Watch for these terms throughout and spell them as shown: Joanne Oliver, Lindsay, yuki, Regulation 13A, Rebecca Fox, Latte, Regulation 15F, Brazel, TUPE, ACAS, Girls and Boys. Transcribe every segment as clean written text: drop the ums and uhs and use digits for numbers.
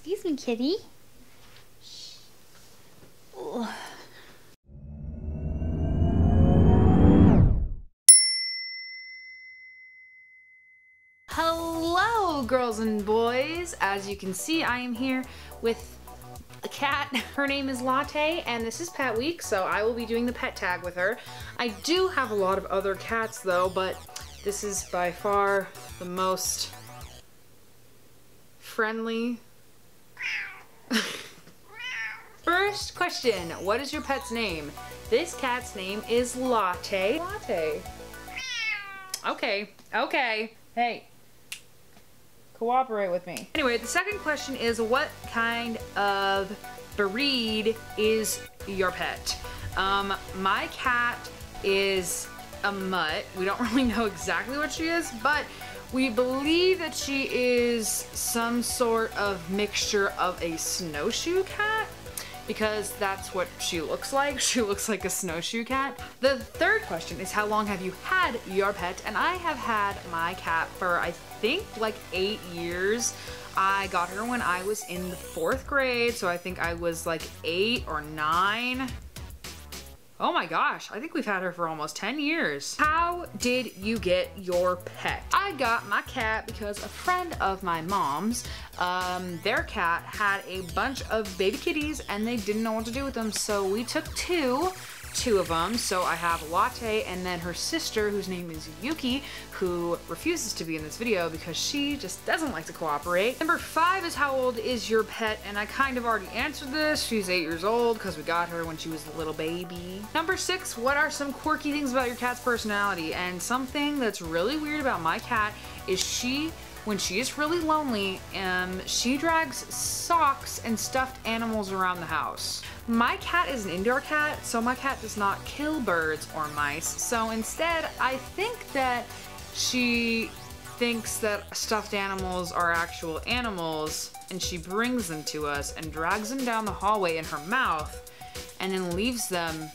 Excuse me, kitty. Ugh. Hello, girls and boys. As you can see, I am here with a cat. Her name is Latte, and this is Pet Week, so I will be doing the pet tag with her. I do have a lot of other cats, though, but this is by far the most friendly. First question, what is your pet's name? This cat's name is Latte. Latte. Okay, okay. Hey, cooperate with me. Anyway, the second question is, what kind of breed is your pet? My cat is a mutt. We don't really know exactly what she is, but we believe that she is some sort of mixture of a snowshoe cat, because that's what she looks like. She looks like a snowshoe cat. The third question is, how long have you had your pet? And I have had my cat for, I think, like 8 years. I got her when I was in the 4th grade, so I think I was like 8 or 9. Oh my gosh, I think we've had her for almost 10 years. How did you get your pet? I got my cat because a friend of my mom's, their cat had a bunch of baby kitties and they didn't know what to do with them, so we took two of them. So I have Latte and then her sister, whose name is Yuki, who refuses to be in this video because she just doesn't like to cooperate. Number 5 is, how old is your pet? And I kind of already answered this. She's 8 years old because we got her when she was a little baby. Number 6, what are some quirky things about your cat's personality? And something that's really weird about my cat is she, when she is really lonely, she drags socks and stuffed animals around the house. My cat is an indoor cat, so my cat does not kill birds or mice. So instead, I think that she thinks that stuffed animals are actual animals, and she brings them to us and drags them down the hallway in her mouth and then leaves them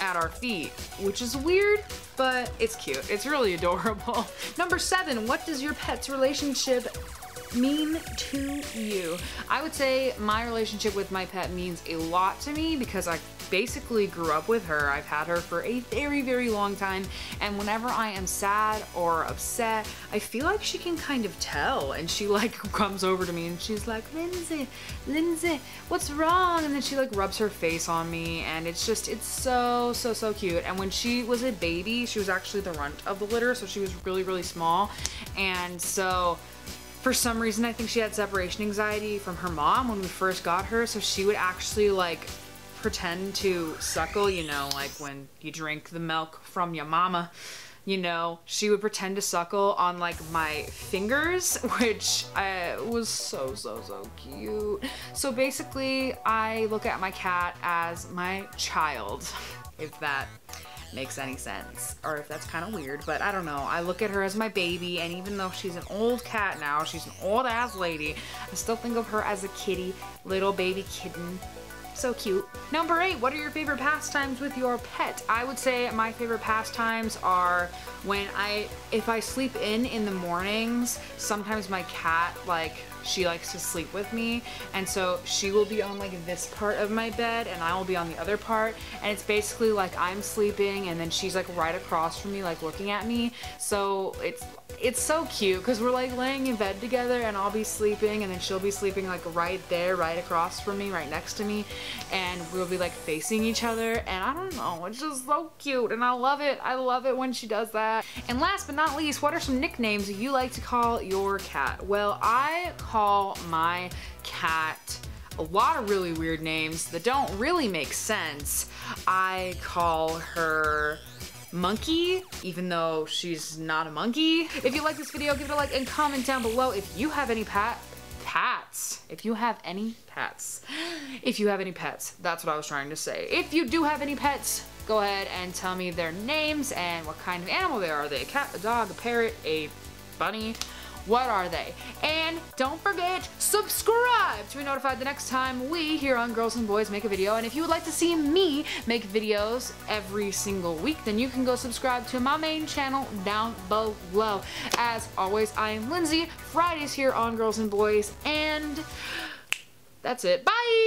at our feet, which is weird, but it's cute. It's really adorable. Number 7, what does your pet's relationship mean to you? I would say my relationship with my pet means a lot to me because I basically grew up with her. I've had her for a very, very long time, and whenever I am sad or upset, I feel like she can kind of tell, and she like comes over to me and she's like, "Lindsay, Lindsay, what's wrong?" And then she like rubs her face on me, and it's just, it's so, so, so cute. And when she was a baby, she was actually the runt of the litter, so she was really, really small, and so for some reason, I think she had separation anxiety from her mom when we first got her, so she would actually like pretend to suckle, you know, like when you drink the milk from your mama, you know, she would pretend to suckle on like my fingers, which was so, so, so cute. So basically, I look at my cat as my child, if that makes any sense, or if that's kind of weird, but I don't know. I look at her as my baby, and even though she's an old cat now, she's an old ass lady, I still think of her as a kitty, little baby kitten. So cute. Number 8, what are your favorite pastimes with your pet? I would say my favorite pastimes are when if I sleep in the mornings, sometimes my cat, like, she likes to sleep with me, and so she will be on like this part of my bed and I will be on the other part, and it's basically like I'm sleeping and then she's like right across from me, like looking at me. So it's so cute because we're like laying in bed together and I'll be sleeping and then she'll be sleeping like right there, right across from me, right next to me, and we'll be like facing each other, and I don't know, it's just so cute and I love it. I love it when she does that. And last but not least, what are some nicknames you like to call your cat? Well, I call my cat a lot of really weird names that don't really make sense. I call her Monkey, even though she's not a monkey. If you like this video, give it a like and comment down below if you have any pets. If you have any pets. If you have any pets, that's what I was trying to say. If you do have any pets, go ahead and tell me their names and what kind of animal they are. Are they a cat, a dog, a parrot, a bunny, What are they? And don't forget, subscribe to be notified the next time we here on Girls and Boys make a video. And if you would like to see me make videos every single week, then you can go subscribe to my main channel down below. As always, I am Lindsay. Fridays here on Girls and Boys, and that's it. Bye!